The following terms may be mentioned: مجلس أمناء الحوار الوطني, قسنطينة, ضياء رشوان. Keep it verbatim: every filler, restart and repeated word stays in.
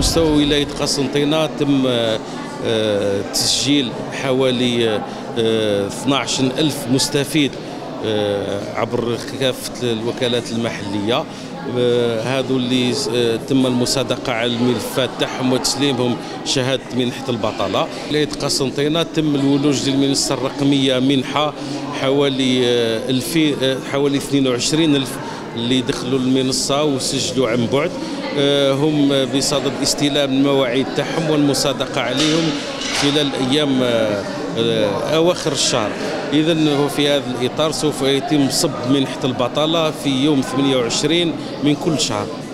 مستوى ولاية قسنطينة تم تسجيل حوالي اثني عشر ألف مستفيد عبر كافة الوكالات المحلية، هذو اللي تم المصادقة على الملفات تاعهم وتسليمهم شهادة منحة البطالة. ولاية قسنطينة تم الولوج للمنصة الرقمية منحة حوالي حوالي اثنين وعشرين ألف اللي دخلوا المنصة وسجلوا عن بعد، هم بصدد استلام المواعيد تاعهم والمصادقة عليهم خلال أيام أواخر الشهر. إذا في هذا الإطار سوف يتم صب منحة البطالة في يوم ثمانية وعشرين من كل شهر.